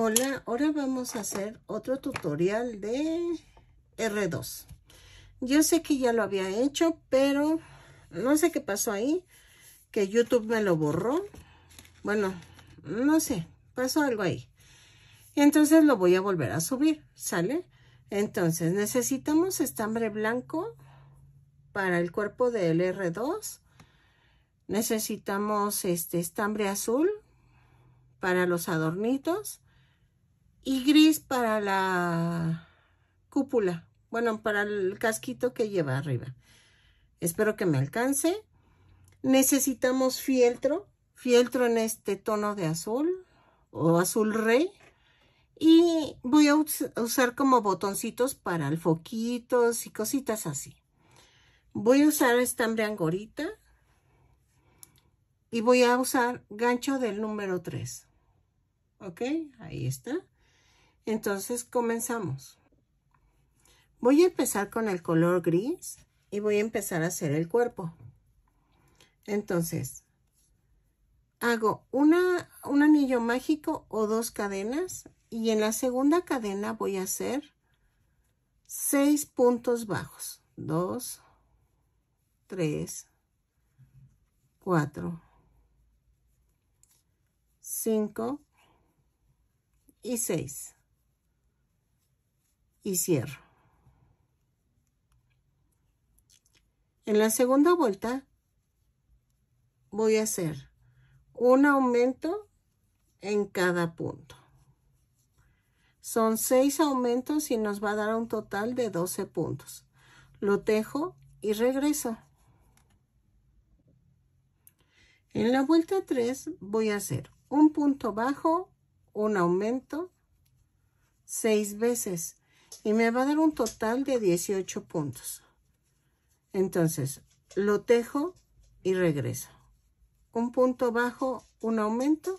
Hola, ahora vamos a hacer otro tutorial de R2. Yo sé que ya lo había hecho, pero no sé qué pasó ahí, que YouTube me lo borró. Bueno, no sé, pasó algo ahí. Entonces lo voy a volver a subir, ¿sale? Entonces necesitamos estambre blanco para el cuerpo del R2. Necesitamos este estambre azul para los adornitos y gris para la cúpula. Bueno, para el casquito que lleva arriba. Espero que me alcance. Necesitamos fieltro en este tono de azul o azul rey. Y voy a usar como botoncitos para el foquitos y cositas así. Voy a usar estambre angorita. Y voy a usar gancho del número 3. Ok, ahí está. Entonces comenzamos. Voy a empezar con el color gris y voy a empezar a hacer el cuerpo. Entonces, hago un anillo mágico o dos cadenas. Y en la segunda cadena voy a hacer 6 puntos bajos. 2, 3, 4, 5 y 6. Y cierro. En la segunda vuelta voy a hacer un aumento en cada punto. Son 6 aumentos y nos va a dar un total de 12 puntos. Lo tejo y regreso. En la vuelta 3 voy a hacer un punto bajo, un aumento, 6 veces. Y me va a dar un total de 18 puntos. Entonces, lo tejo y regreso. Un punto bajo, un aumento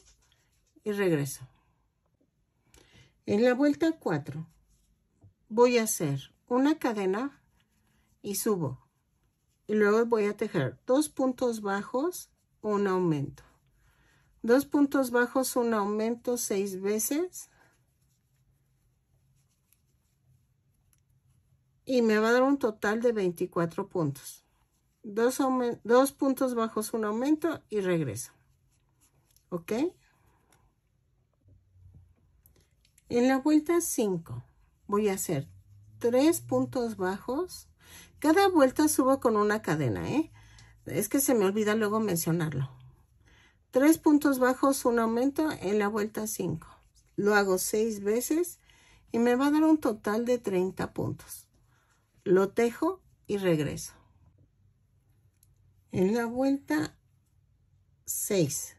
y regreso. En la vuelta 4 voy a hacer una cadena y subo. Y luego voy a tejer 2 puntos bajos, un aumento. 2 puntos bajos, un aumento 6 veces. Y me va a dar un total de 24 puntos. 2 puntos bajos, un aumento y regreso. ¿Ok? En la vuelta 5 voy a hacer 3 puntos bajos. Cada vuelta subo con una cadena, ¿eh? Es que se me olvida luego mencionarlo. 3 puntos bajos, un aumento en la vuelta 5. Lo hago 6 veces y me va a dar un total de 30 puntos. Lo tejo y regreso. En la vuelta 6.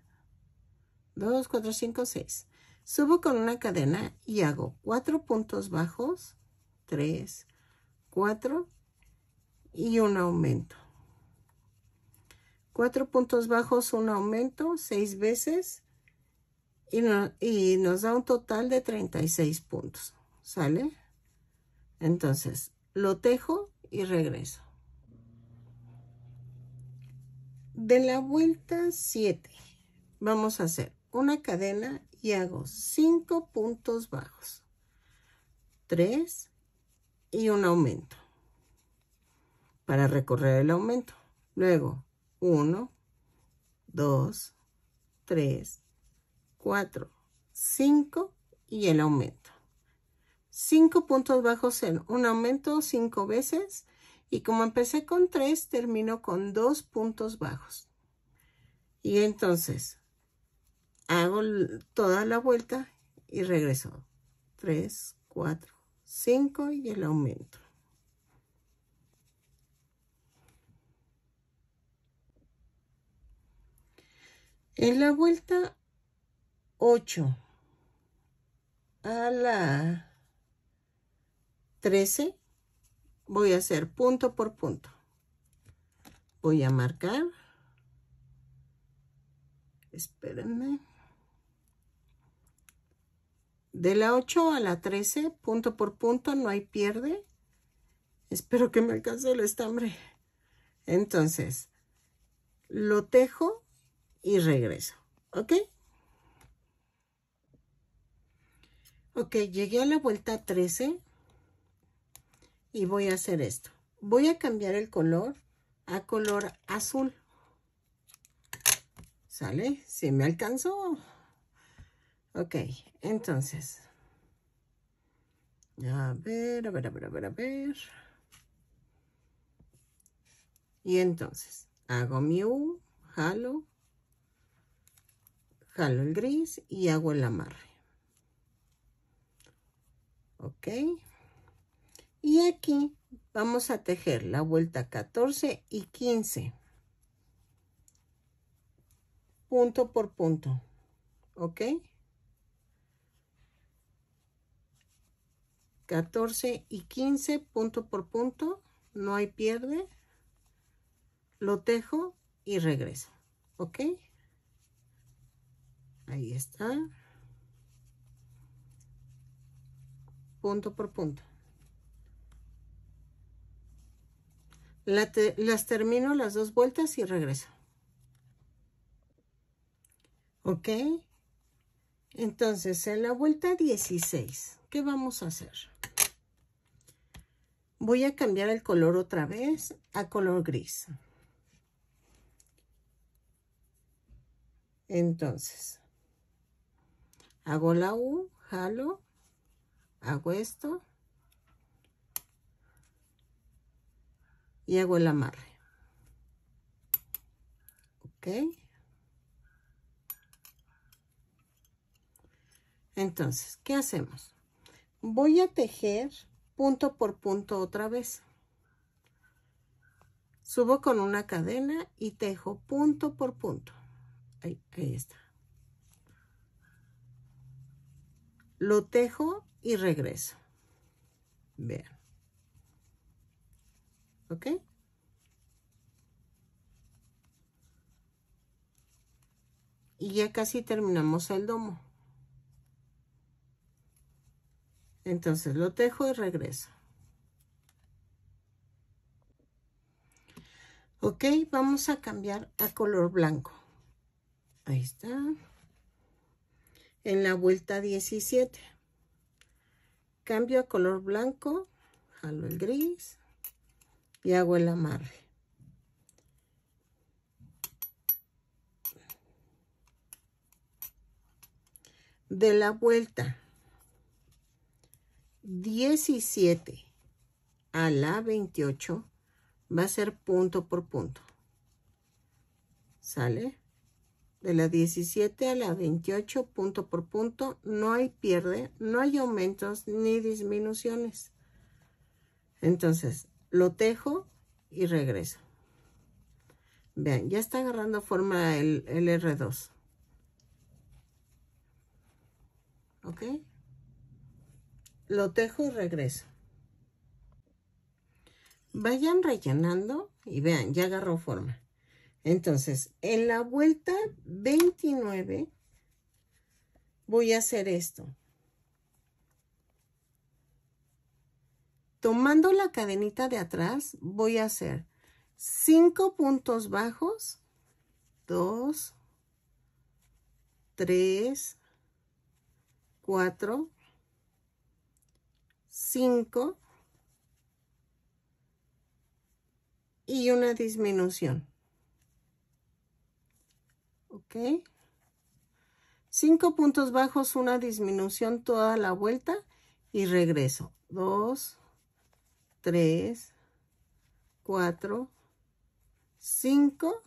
2, 4, 5, 6. Subo con una cadena y hago 4 puntos bajos, 3, 4 y un aumento. 4 puntos bajos, un aumento, 6 veces y nos da un total de 36 puntos, ¿sale? Entonces, lo tejo y regreso. De la vuelta 7 vamos a hacer una cadena y hago 5 puntos bajos, 3 y un aumento para recorrer el aumento. Luego 1, 2, 3, 4, 5 y el aumento. 5 puntos bajos en un aumento 5 veces y como empecé con 3 termino con 2 puntos bajos. Y entonces hago toda la vuelta y regreso. 3, 4, 5 y el aumento. En la vuelta 8 a la 13 voy a hacer punto por punto. Voy a marcar. Espérenme. De la 8 a la 13, punto por punto, no hay pierde. Espero que me alcance el estambre. Entonces, lo tejo y regreso. ¿Ok? Ok, llegué a la vuelta 13 y voy a hacer esto. Voy a cambiar el color a color azul. ¿Sale? ¿Sí me alcanzó? Ok, entonces. A ver. Y entonces, hago mi U, jalo el gris y hago el amarre. Ok. Y aquí vamos a tejer la vuelta 14 y 15. Punto por punto. Ok. 14 y 15, punto por punto. No hay pierde. Lo tejo y regreso, ¿ok? Ahí está. Punto por punto. Las termino las dos vueltas y regreso. ¿Ok? Entonces, en la vuelta 16, ¿qué vamos a hacer? Voy a cambiar el color otra vez a color gris. Entonces, hago la U, jalo, hago esto y hago el amarre. Ok. Entonces, ¿qué hacemos? Voy a tejer punto por punto otra vez. Subo con una cadena y tejo punto por punto. Ahí está. Lo tejo y regreso. Vean. ¿Ok? Y ya casi terminamos el domo. Entonces lo tejo y regreso. Ok, vamos a cambiar a color blanco. Ahí está. En la vuelta 17. Cambio a color blanco, jalo el gris y hago el amarre. De la vuelta 17 a la 28 va a ser punto por punto. ¿Sale? De la 17 a la 28, punto por punto, no hay pierde, no hay aumentos ni disminuciones. Entonces, lo tejo y regreso. Vean, ya está agarrando forma el R2. ¿Ok? Lo tejo y regreso. Vayan rellenando y vean, ya agarró forma. Entonces, en la vuelta 29 voy a hacer esto. Tomando la cadenita de atrás, voy a hacer 5 puntos bajos, 2, 3, 4, 5 y una disminución. Ok, 5 puntos bajos, una disminución toda la vuelta y regreso. 2, 3, 4, 5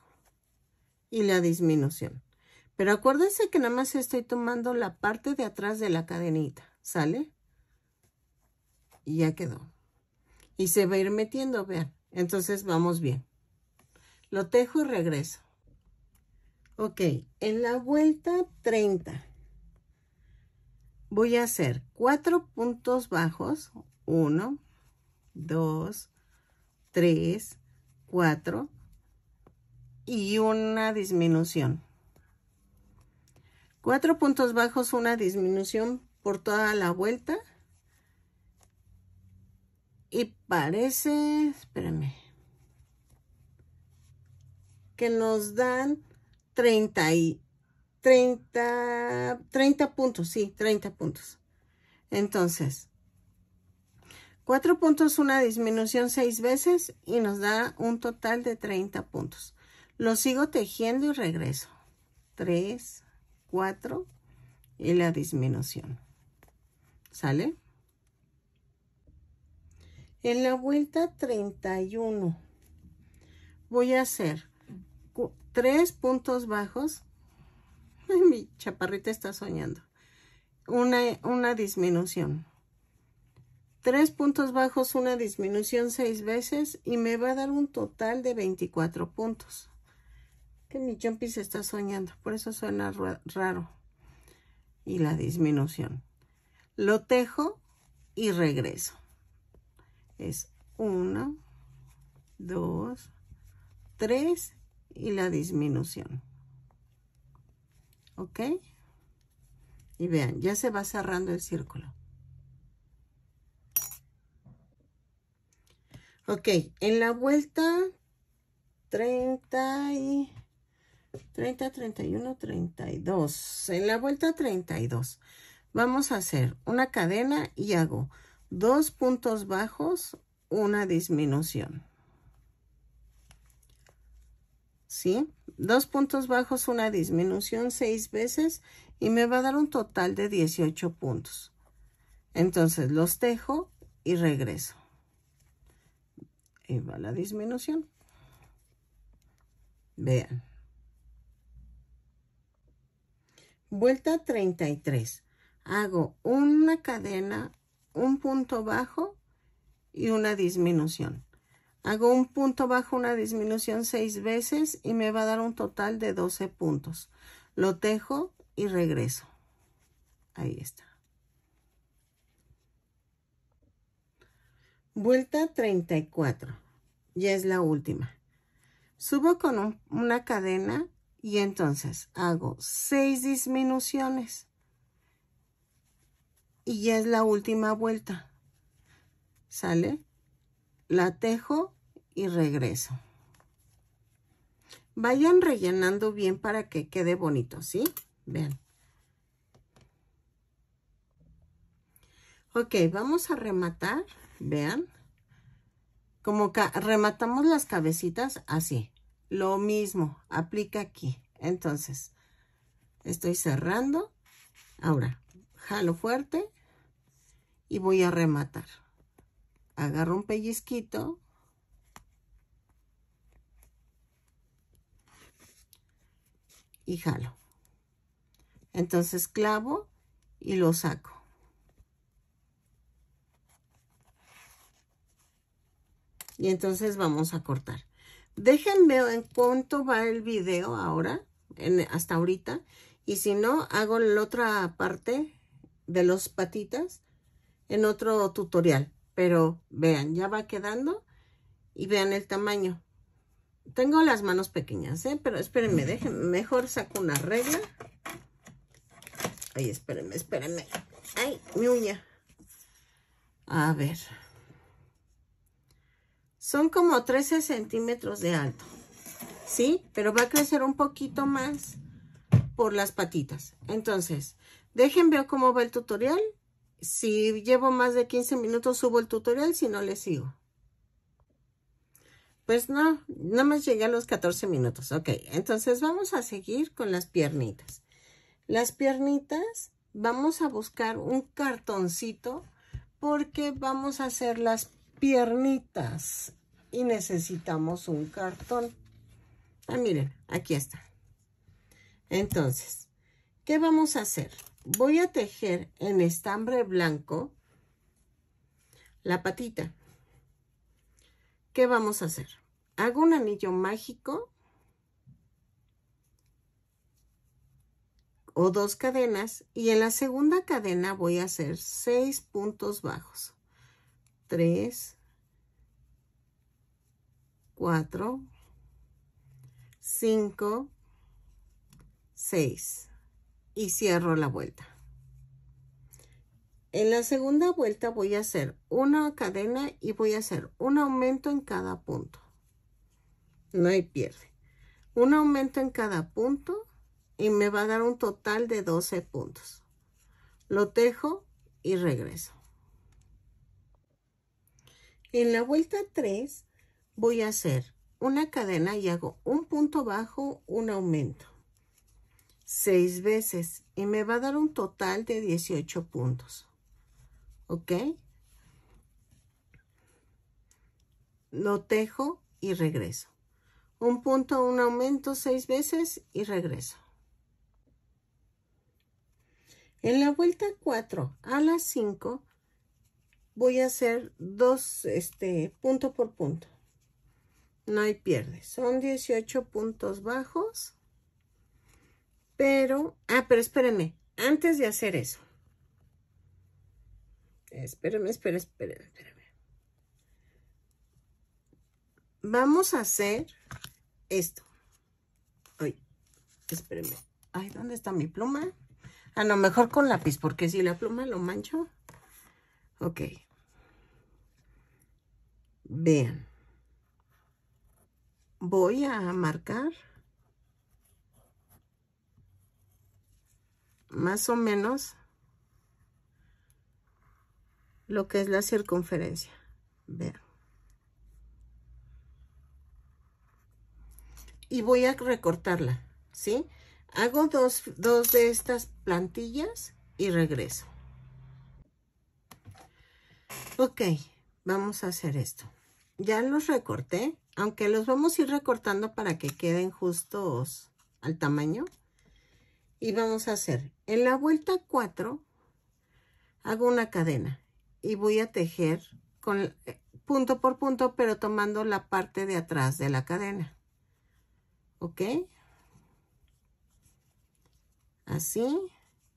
y la disminución. Pero acuérdense que nada más estoy tomando la parte de atrás de la cadenita, ¿sale? Y ya quedó. Y se va a ir metiendo, vean. Entonces vamos bien. Lo tejo y regreso. Ok, en la vuelta 30 voy a hacer 4 puntos bajos, 1, 2, 3, 4 y una disminución. 4 puntos bajos, una disminución por toda la vuelta y parece, espérame, que nos dan 30 puntos, sí, 30 puntos. Entonces, 4 puntos, una disminución 6 veces y nos da un total de 30 puntos. Lo sigo tejiendo y regreso. 3, 4 y la disminución. ¿Sale? En la vuelta 31 voy a hacer 3 puntos bajos. Mi chaparrita está soñando. Una disminución. 3 puntos bajos, una disminución 6 veces y me va a dar un total de 24 puntos. Que mi jumpy se está soñando, por eso suena raro. Y la disminución. Lo tejo y regreso. Es 1, 2, 3 y la disminución. ¿Ok? Y vean, ya se va cerrando el círculo. Ok, en la vuelta 32. En la vuelta 32 vamos a hacer una cadena y hago 2 puntos bajos, una disminución. ¿Sí? 2 puntos bajos, una disminución 6 veces y me va a dar un total de 18 puntos. Entonces los tejo y regreso. Y va la disminución. Vean. Vuelta 33. Hago una cadena, un punto bajo y una disminución. Hago un punto bajo, una disminución 6 veces y me va a dar un total de 12 puntos. Lo tejo y regreso. Ahí está. Vuelta 34, ya es la última. Subo con una cadena y entonces hago 6 disminuciones. Y ya es la última vuelta. ¿Sale? La tejo y regreso. Vayan rellenando bien para que quede bonito, ¿sí? Vean. Ok, vamos a rematar. Vean, como rematamos las cabecitas así, lo mismo, aplica aquí. Entonces, estoy cerrando, ahora jalo fuerte y voy a rematar. Agarro un pellizquito, y jalo. Entonces clavo y lo saco. Y entonces vamos a cortar. Déjenme en cuánto va el video ahora, hasta ahorita. Y si no, hago la otra parte de los patitas en otro tutorial. Pero vean, ya va quedando y vean el tamaño. Tengo las manos pequeñas, pero espérenme, déjenme. Mejor saco una regla. Ay, espérenme. Ay, mi uña. A ver. Son como 13 centímetros de alto, ¿sí? Pero va a crecer un poquito más por las patitas. Entonces, dejen ver cómo va el tutorial. Si llevo más de 15 minutos, subo el tutorial, si no, le sigo. Pues no, nada más llegué a los 14 minutos. Ok, entonces vamos a seguir con las piernitas. Las piernitas, vamos a buscar un cartoncito porque vamos a hacer las piernitas y necesitamos un cartón. Ah, miren, aquí está. Entonces, ¿qué vamos a hacer? Voy a tejer en estambre blanco la patita. ¿Qué vamos a hacer? Hago un anillo mágico o 2 cadenas y en la segunda cadena voy a hacer 6 puntos bajos. 3, 4, 5, 6 y cierro la vuelta. En la segunda vuelta voy a hacer una cadena y voy a hacer un aumento en cada punto. No hay pierde. Un aumento en cada punto y me va a dar un total de 12 puntos. Lo tejo y regreso. En la vuelta 3 voy a hacer una cadena y hago un punto bajo, un aumento 6 veces y me va a dar un total de 18 puntos. Ok, lo tejo y regreso. Un punto, un aumento 6 veces y regreso. En la vuelta 4 a las 5 voy a hacer dos punto por punto. No hay pierde. Son 18 puntos bajos. Pero, pero espérenme. Antes de hacer eso. Espérenme. Vamos a hacer esto. Ay, espérenme. Ay, ¿dónde está mi pluma? Ah, no, mejor con lápiz, porque si la pluma lo mancho. Ok. Vean. Voy a marcar más o menos lo que es la circunferencia. Vean. Y voy a recortarla, ¿sí? Hago dos de estas plantillas y regreso. Ok, vamos a hacer esto. Ya los recorté, aunque los vamos a ir recortando para que queden justos al tamaño. Y vamos a hacer, en la vuelta 4, hago una cadena y voy a tejer con punto por punto, pero tomando la parte de atrás de la cadena. Ok, así,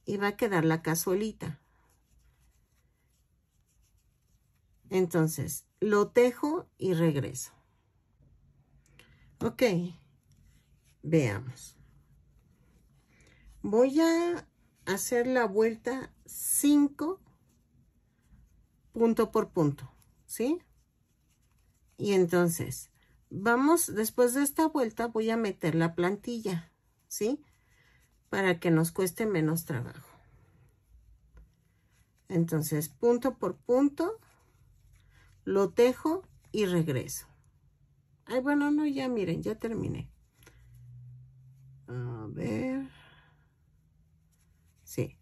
y va a quedar la cazuelita. Entonces, lo tejo y regreso. Ok, veamos. Voy a hacer la vuelta 5 punto por punto, ¿sí? Y entonces, vamos, después de esta vuelta voy a meter la plantilla, ¿sí? Para que nos cueste menos trabajo. Entonces, punto por punto, lo tejo y regreso. Ay, bueno, no, ya miren, ya terminé. A ver. Sí.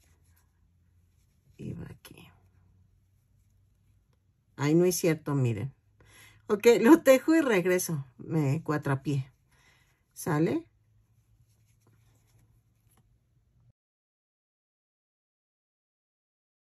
Iba aquí. Ay, no es cierto, miren. Ok, lo tejo y regreso. Me cuatrapié. ¿Sale?